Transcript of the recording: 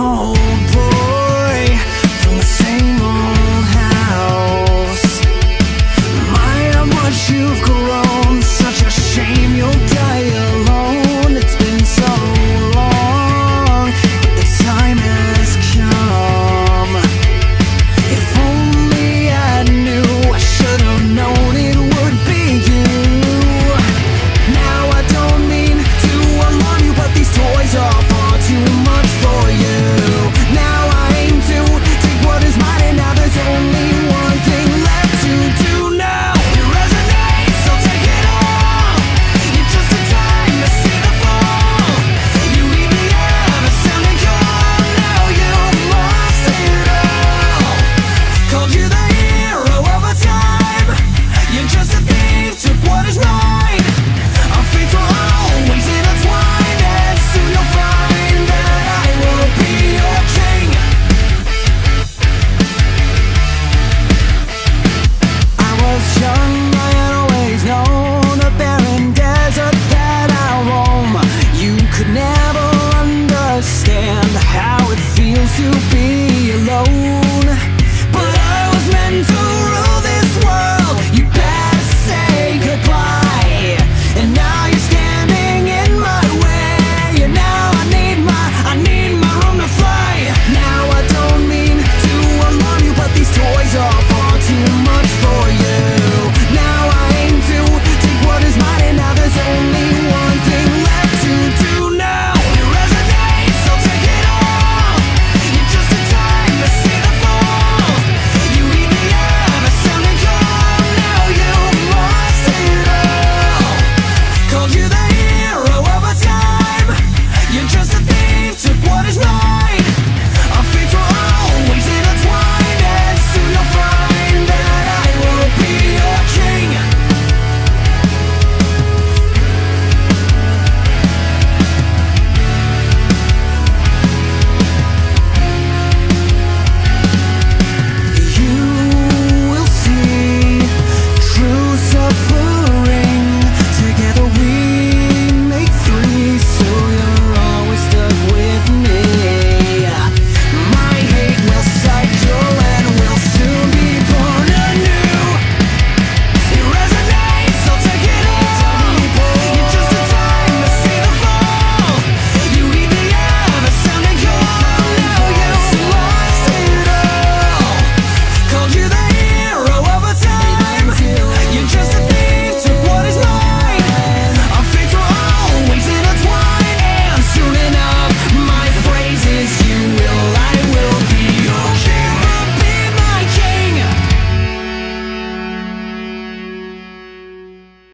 know.